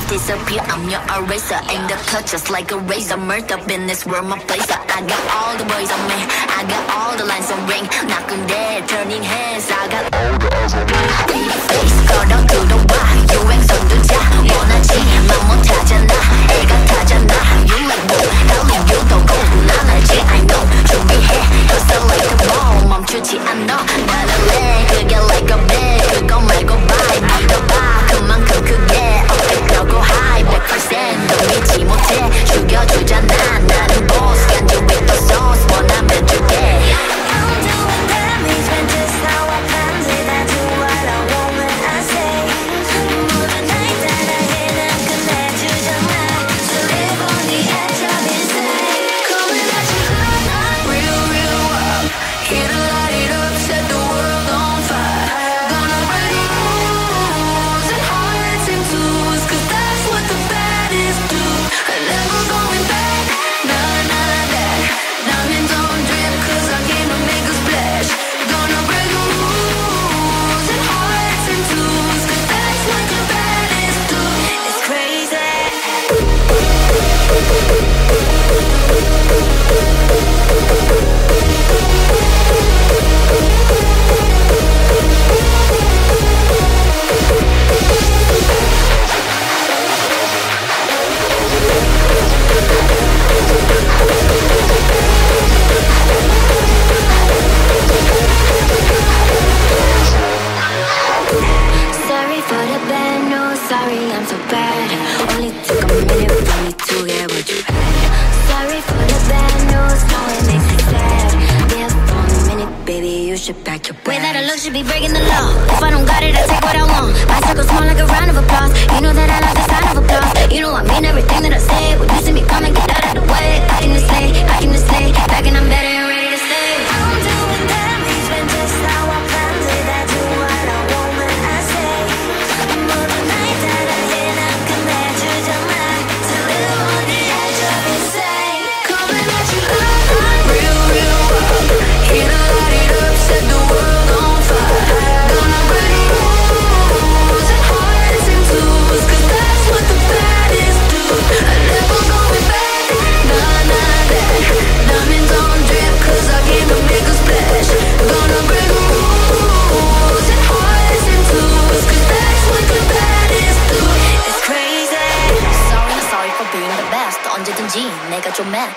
off, disappear. I'm your eraser, ain't the cut just like a razor. Murder in this world, my place. I got all the boys on me, I got all the lines on ring. Knocking dead, turning hands. I got all the eyes on me. Face, girl, don't do the why. You ain't so do ya. Wanna cheat, mama, tajana. Ega tajana. You like me, tell me you don't go. Nana, cheat, I know. Should be here, you're still like the ball. Mom, chuchi, I know. Nana, leg, you get like a bed. You gon' make go by, I'm the bar. Come on, cook, cook, yeah. 백퍼센트 믿지 못해 죽여주잖아 나는 boss can do with the sauce 원하면 줄게 I'm doing damage when just now I pansy that's what I want when I say more the night that I hit 난 끝내주잖아 To live on the edge of insane Coming at you like I'm real, real wild Here to light it up, set the world on fire Gonna break the rules and hearts in twos Cause that's what the should be breaking the law. If I don't got it, I take what I want. My circle small like a round of applause. You know that I love the sound of applause. You know I mean everything that I say. When you see me coming, get out of the way. Back in the sleigh, back and I'm better and ready to stay. I'm doing damage when just now I planned it. I do what I want when I say. More the night that I hit, I'm connected to mine. To live on the edge of insane. Coming at you like I'm real, real wild. Here to light it up, set the world.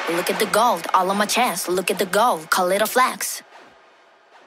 Look at the gold, all on my chest. Look at the gold, call it a flex.